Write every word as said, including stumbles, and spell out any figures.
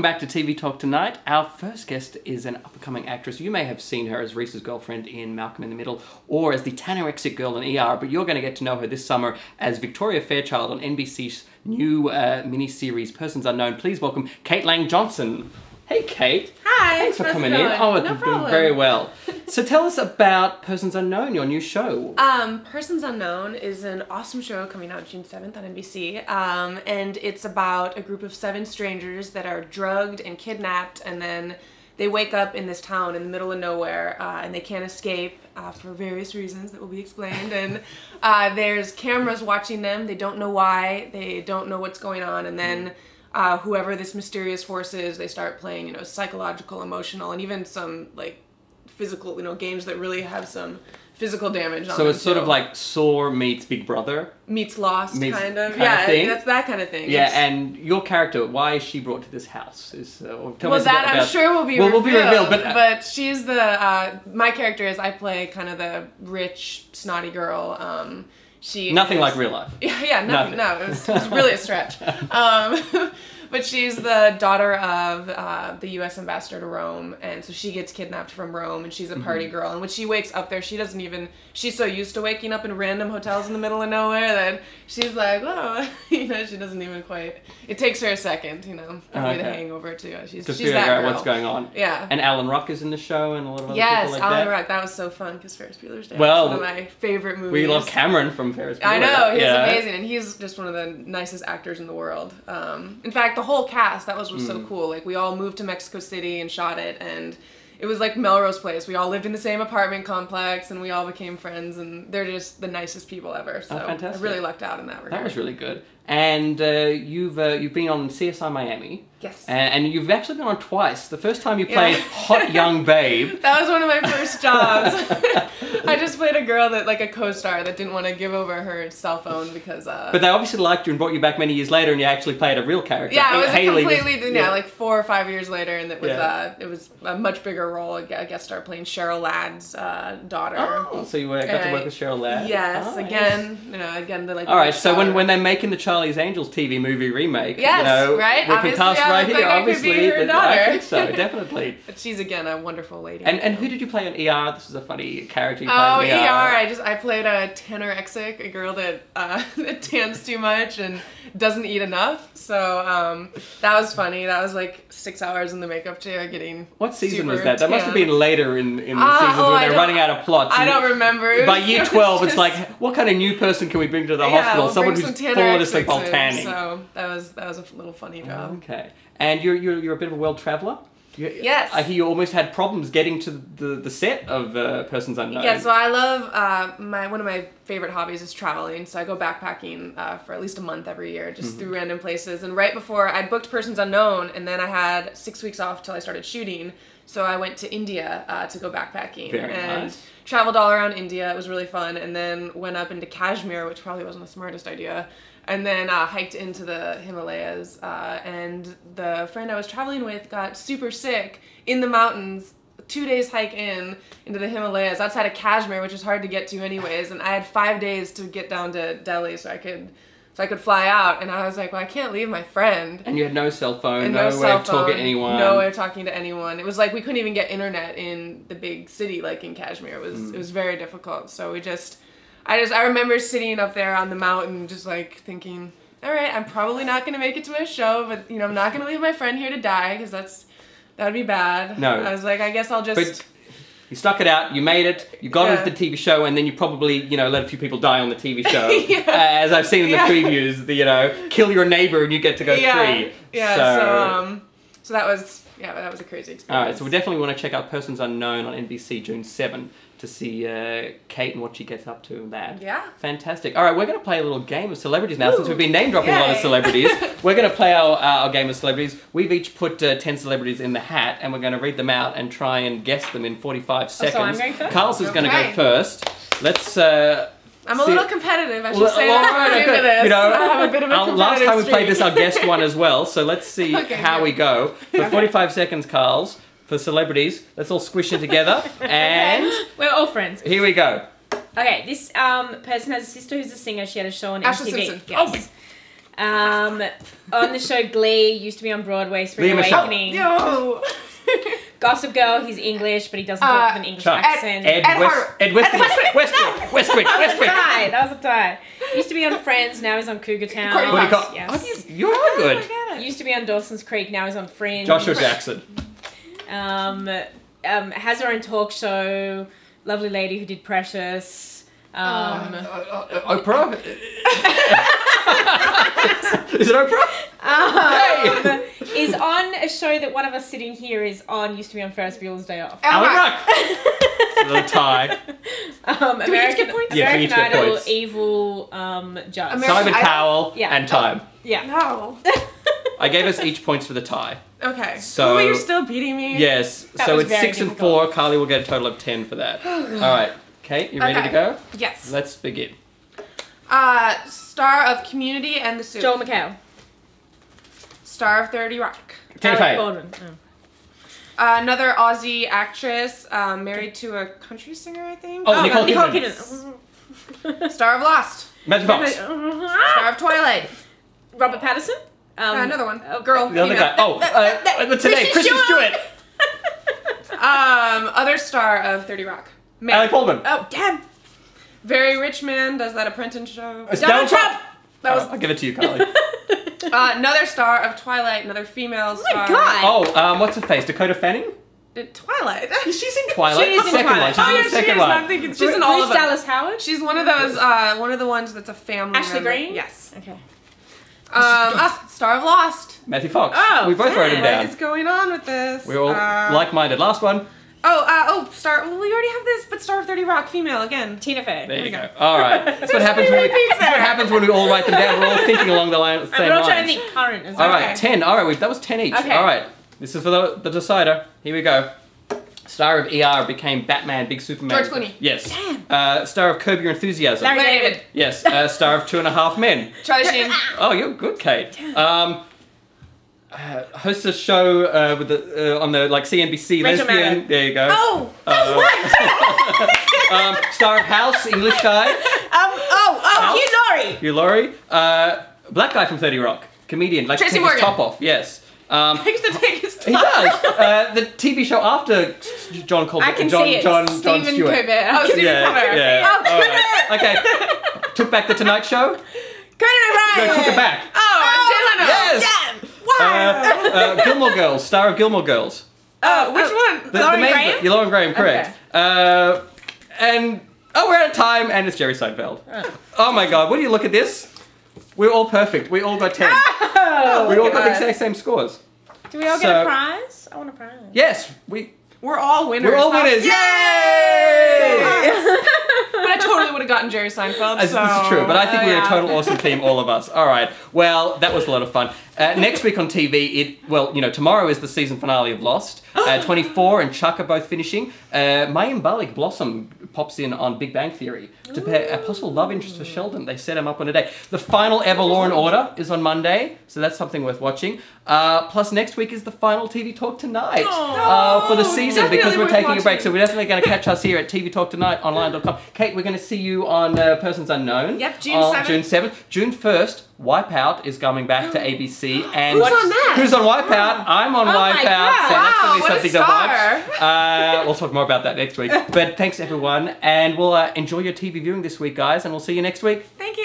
Welcome back to T V Talk Tonight. Our first guest is an up-and-coming actress. You may have seen her as Reese's girlfriend in Malcolm in the Middle or as the Tanorexic girl in E R, but you're going to get to know her this summer as Victoria Fairchild on N B C's new uh, miniseries Persons Unknown. Please welcome Kate Lang Johnson. Hey Kate. Hi. Thanks for coming in. Oh, it's doing very well. So tell us about Persons Unknown, your new show. Um, Persons Unknown is an awesome show coming out June seventh on N B C. Um, and it's about a group of seven strangers that are drugged and kidnapped, and then they wake up in this town in the middle of nowhere, uh, and they can't escape uh, for various reasons that will be explained. And uh, there's cameras watching them. They don't know why. They don't know what's going on. And then uh, whoever this mysterious force is, they start playing, you know, psychological, emotional, and even some, like, physical, you know, games that really have some physical damage on so them. So it's sort too. of like Saw meets Big Brother? Meets Lost, meets kind of. Kind yeah, of thing. That's that kind of thing. Yeah, it's... and your character, why is she brought to this house? Is, uh, well, tell that us about, I'm sure will be well, revealed. Will be revealed but, uh, but she's the, uh, my character is, I play kind of the rich, snotty girl. Um, she Nothing is, like real life. Yeah, yeah nothing. nothing. No, it was, it was really a stretch. Um, But she's the daughter of uh, the U S ambassador to Rome, and so she gets kidnapped from Rome, and she's a party mm-hmm. girl. And when she wakes up there, she doesn't even, she's so used to waking up in random hotels in the middle of nowhere that she's like, whoa, you know, she doesn't even quite, it takes her a second, you know, probably okay. the hangover too. She's, to she's figure that out girl. what's going on. Yeah. And Alan Ruck is in the show, and a lot of other yes, people like Alan that. Yes, Alan Ruck, that was so fun, because Ferris Bueller's Day Off well, is one of my favorite movies. We love Cameron from Ferris Bueller. I know, he's yeah. amazing, and he's just one of the nicest actors in the world. Um, in fact, the whole cast, that was, was mm. so cool. Like, we all moved to Mexico City and shot it, and it was like Melrose Place. We all lived in the same apartment complex, and we all became friends, and they're just the nicest people ever. So oh, fantastic. I really lucked out in that regard. That was really good. And uh, you've uh, you've been on C S I: Miami. Yes. And, and you've actually been on twice. The first time you played yeah. hot young babe. That was one of my first jobs. I just played a girl that, like, a co-star that didn't want to give over her cell phone because. Uh, but they obviously liked you and brought you back many years later, and you actually played a real character. Yeah, it was Haley, completely was, yeah, yeah, like four or five years later, and it was yeah. uh, it was a much bigger role. I guest star playing Cheryl Ladd's uh, daughter. Oh, so you got and to work I, with Cheryl Ladd. Yes, oh, again, nice. you know, again the like. All right, so when when they're making the Charlie's Angels T V movie remake, yes, you know, right, we obviously, can cast yeah, right here, like obviously, I could be her daughter. I think so, definitely. But she's again a wonderful lady. And and who did you play on E R? This is a funny character. You oh, E R. E R. I just I played a Tanorexic, a girl that uh, that tans too much and doesn't eat enough. So um, that was funny. That was like six hours in the makeup chair getting. What season was that? That tan. must have been later in in the uh, seasons oh, when they're running out of plots. I don't remember. By year twelve, just, it's like, what kind of new person can we bring to the yeah, hospital? We'll Someone who's fallen asleep while tanning. So that was that was a little funny job. Okay, and you're you're you're a bit of a world traveler. You're, yes. I hear you almost had problems getting to the, the set of uh, Persons Unknown. Yeah, so I love, uh, my one of my favorite hobbies is traveling, so I go backpacking uh, for at least a month every year, just mm-hmm. through random places. And right before, I booked Persons Unknown, and then I had six weeks off till I started shooting, so I went to India uh, to go backpacking. Very and nice. Traveled all around India, it was really fun, and then went up into Kashmir, which probably wasn't the smartest idea. And then uh, hiked into the Himalayas, uh, and the friend I was traveling with got super sick in the mountains, two days hike in into the Himalayas outside of Kashmir, which is hard to get to anyways, and I had five days to get down to Delhi so I could so I could fly out, and I was like, well, I can't leave my friend. And you had no cell phone, no, no way of talking to anyone. No way of talking to anyone. It was like we couldn't even get internet in the big city like in Kashmir. It was, mm. it was very difficult, so we just... I just, I remember sitting up there on the mountain just like thinking, all right, I'm probably not going to make it to my show, but, you know, I'm not going to leave my friend here to die because that's, that would be bad. No. I was like, I guess I'll just... But you stuck it out, you made it, you got yeah. into the T V show, and then you probably, you know, let a few people die on the T V show. yeah. uh, as I've seen in the yeah. previews, the, you know, kill your neighbor and you get to go yeah. free. Yeah, so, so, um, so that was, yeah, that was a crazy experience. All right, so we definitely want to check out Persons Unknown on N B C June seventh. To see uh, Kate and what she gets up to in that. Yeah. Fantastic. All right, we're going to play a little game of celebrities now. Ooh, since we've been name dropping yay. a lot of celebrities. We're going to play our, uh, our game of celebrities. We've each put uh, ten celebrities in the hat, and we're going to read them out and try and guess them in forty-five seconds. Oh, so I'm going first? Carl's is okay. going to go first. Let's... Uh, I'm a little competitive, I should well, say well, that right, into this. You know, I have a bit of a competitive Last time we played this, our guest won as well, so let's see okay, how yeah. we go. For forty-five seconds, Carl's. For celebrities, let's all squish it together, and... Okay. We're all friends. Here we go. Okay, this um, person has a sister who's a singer. She had a show on M T V. Ashley Simpson. Yes. Oh. Um, on the show Glee, used to be on Broadway, Spring Lee Awakening. Yo. Gossip Girl, he's English, but he doesn't uh, talk with an English Chuck. accent. Ed, Ed, Ed, West, Ed Westwick. Ed Westwick. Westwick. Westwick. Westwick. That was a tie. Used to be on Friends, now he's on Cougar Town. Courtney yes. you, You're all good. Used to be on Dawson's Creek, now he's on Fringe. Joshua Jackson. Um, um, has her own talk show. Lovely lady who did Precious. Um, uh, uh, uh, Oprah? Is it Oprah? Um, hey. Is on a show that one of us sitting here is on, used to be on Ferris Bueller's Day Off. Alan Ruck! It's a little tie. Um, Do American, we each get points? Yeah, American we each get Idol, points. Evil, um, Judge. American Simon Idol? Cowell yeah. and Time. Yeah. No. I gave us each points for the tie. Okay. So oh, you're still beating me. Yes. That so it's six difficult. and four. Carly will get a total of ten for that. All right. Kate, you ready okay. to go? Yes. Let's begin. Uh, star of Community and The Soup. Joel McHale. Star of thirty rock. Alec Baldwin. Oh. Uh, another Aussie actress, um, married to a country singer, I think. Oh, oh Nicole, Nicole Kidman. Kidman. Star of Lost. Matthew Fox. Star of Twilight. Robert Pattinson. Um, uh, another one. Oh, girl. The other guy. Oh, uh, what's her name? Kristen Stewart. um, other star of thirty rock. Man. Alec Baldwin. Oh, damn. Very rich man. Does that apprentice show? It's Donald Trump. Trump. That oh, was... I'll give it to you, Carly. uh, another star of Twilight. Another female star. Oh my god. Oh, um, what's her face? Dakota Fanning? Twilight. She's in Twilight. She is in Twilight. She's oh, in yeah, the second she is. One. I'm thinking she's Bruce, in all Bruce of them. Dallas Howard. She's one of those. Uh, one of the ones that's a family. Ashley member. Green. Yes. Okay. Um, uh, star of Lost. Matthew Fox. Oh, we both yeah. wrote him down. What is going on with this? We're all um, like-minded. Last one. Oh, uh, oh, star. Well, we already have this, but star of thirty rock, female again. Tina Fey. There, there you go. go. All right. That's what happens when we. That's what happens when we all write them down. We're all thinking along the line. Same lines. We're all trying to think current. As well. All right, okay. ten. All right, we, that was ten each. Okay. All right. This is for the, the decider. Here we go. Star of E R became Batman, Big Superman. George Clooney. Yes. Damn. Uh, star of Curb Your Enthusiasm. Larry David. Yes. Uh, star of Two and a Half Men. Charlie Sheen. Oh, you're good, Kate. Um, uh, hosts a show uh, with the uh, on the like C N B C. Rachel Lesbian. Maddow. There you go. Oh, that's uh, right. um, star of House, English guy. Um. Oh. Oh. Hugh Laurie. Hugh Laurie. Uh, black guy from thirty rock, comedian. Like Tracy Morgan. Top off. Yes. Um, he does. Uh, the T V show after John Colbert. I can John, see it. John, John Stephen Stewart. Colbert. Oh, Stephen yeah, Colbert. Yeah. Oh, Colbert. Right. Okay. Took back the Tonight Show. Conan O'Brien. No, took it back. Oh, oh Delano. Yes. Damn. Wow. Uh, uh, Gilmore Girls. Star of Gilmore Girls. Oh, which oh, one? The, Lauren the main, Graham. Yeah, Lauren Graham. Correct. Okay. Uh, and oh, we're out of time, and it's Jerry Seinfeld. Oh, oh my God! What do you look at this? We're all perfect. We all got ten. Oh, we all got us. the exact same scores. Do we all so, get a prize? I want a prize. Yes. We, we're all winners. We're all winners. Yay! Yes. But I totally would have gotten Jerry Seinfeld. So. This is true, but I think uh, we're yeah. a total awesome team, all of us. All right. Well, that was a lot of fun. Uh, next week on T V, it well, you know, tomorrow is the season finale of Lost. Uh, twenty-four and Chuck are both finishing. Uh, Mayim Bialik Blossom pops in on Big Bang Theory to pair a possible love interest for Sheldon. They set him up on a date. The final ever Law and Order is on Monday, so that's something worth watching. Uh, plus next week is the final T V Talk Tonight uh, for the season because we're taking a break, so we're definitely going to catch us here at T V Talk Tonight online dot com. Kate, we're going to see you on uh, Persons Unknown. Yep, June seventh. June seventh. June first, Wipeout is coming back to A B C. And who's on that? Who's on Wipeout? I'm on oh Wipeout. So that's going to be something to watch. Uh, we'll talk more about that next week. But thanks everyone, and we'll uh, enjoy your T V viewing this week, guys, and we'll see you next week. Thank you.